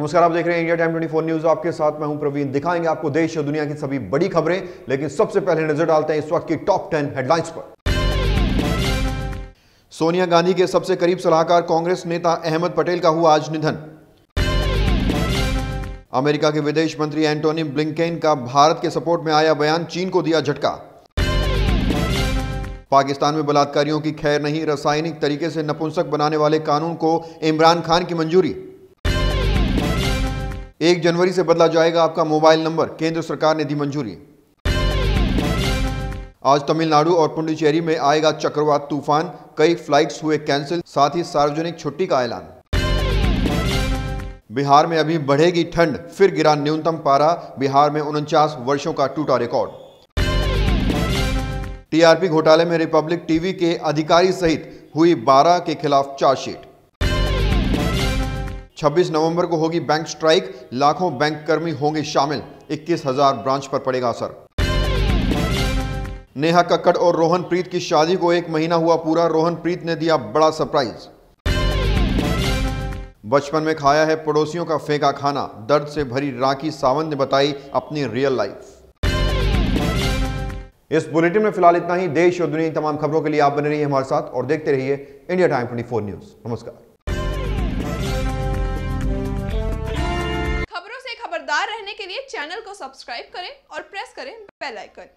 नमस्कार, आप देख रहे हैं इंडिया टाइम 24 न्यूज। आपके साथ मैं हूं प्रवीण। दिखाएंगे आपको देश और दुनिया की सभी बड़ी खबरें, लेकिन सबसे पहले नजर डालते हैं इस वक्त की टॉप 10 हेडलाइंस पर। सोनिया गांधी के सबसे करीब सलाहकार कांग्रेस नेता अहमद पटेल का हुआ आज निधन। अमेरिका के विदेश मंत्री एंटोनी ब्लिंकन का भारत के सपोर्ट में आया बयान, चीन को दिया झटका। पाकिस्तान में बलात्कारियों की खैर नहीं, रासायनिक तरीके से नपुंसक बनाने वाले कानून को इमरान खान की मंजूरी। 1 जनवरी से बदला जाएगा आपका मोबाइल नंबर, केंद्र सरकार ने दी मंजूरी। आज तमिलनाडु और पुडुचेरी में आएगा चक्रवात तूफान, कई फ्लाइट्स हुए कैंसिल, साथ ही सार्वजनिक छुट्टी का ऐलान। बिहार में अभी बढ़ेगी ठंड, फिर गिरा न्यूनतम पारा, बिहार में 49 वर्षों का टूटा रिकॉर्ड। टीआरपी घोटाले में रिपब्लिक टीवी के अधिकारी सहित हुई 12 के खिलाफ चार्जशीट। 26 नवंबर को होगी बैंक स्ट्राइक, लाखों बैंक कर्मी होंगे शामिल, 21,000 ब्रांच पर पड़ेगा असर। नेहा कक्कड़ और रोहनप्रीत की शादी को 1 महीना हुआ पूरा, रोहनप्रीत ने दिया बड़ा सरप्राइज। बचपन में खाया है पड़ोसियों का फेंका खाना, दर्द से भरी राखी सावंत ने बताई अपनी रियल लाइफ। इस बुलेटिन में फिलहाल इतना ही। देश और दुनिया की तमाम खबरों के लिए आप बने रहिए हमारे साथ और देखते रहिए इंडिया टाइम 24 न्यूज। नमस्कार। खबरों से खबरदार रहने के लिए चैनल को सब्सक्राइब करें और प्रेस करें बेल आइकन।